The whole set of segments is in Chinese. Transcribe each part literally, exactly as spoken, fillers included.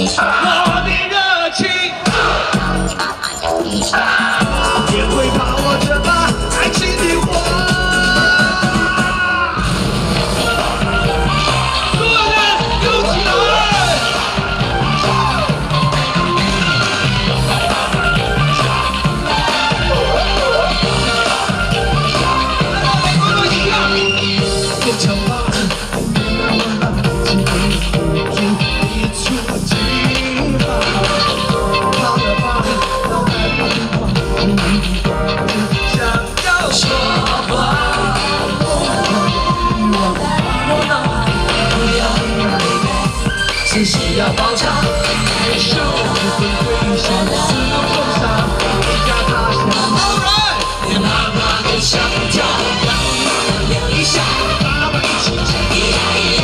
一场，我的热情，有一场，也会把我这把爱情的火。所有人，有请来！别吵吧。 信息要爆炸，感受不会消失风沙，压他下。Alright， 让妈妈跟上跳，让妈妈聊一下，妈妈一起唱咿呀咿呀。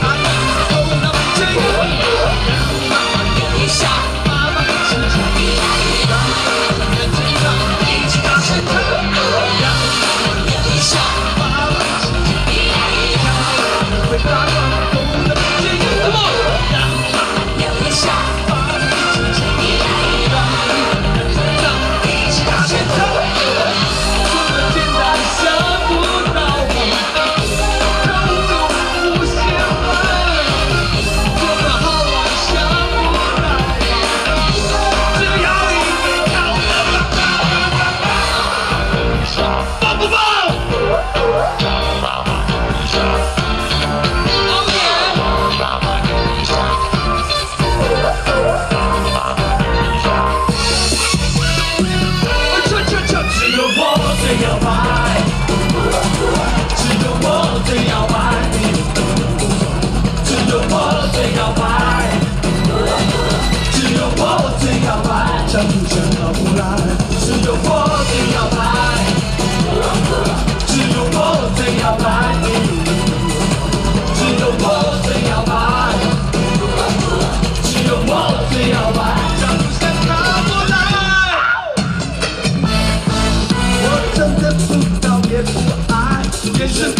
妈妈哦，那么真，让妈妈聊一下，妈妈一起唱咿呀咿呀。妈妈认真唱，一起大声唱，让妈妈聊一下，妈妈一起唱咿呀咿呀。会发光。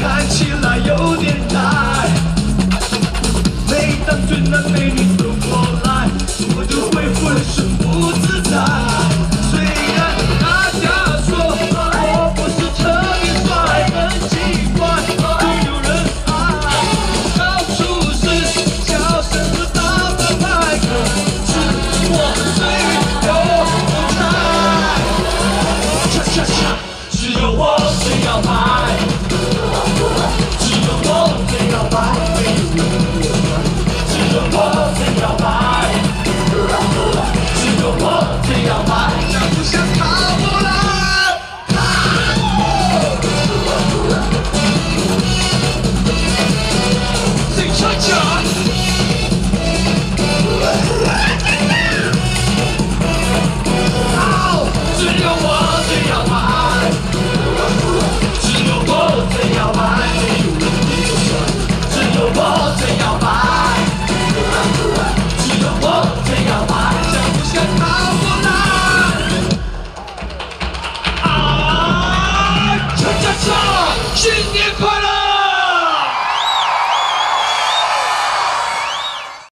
看起来有点呆，每当俊男美女。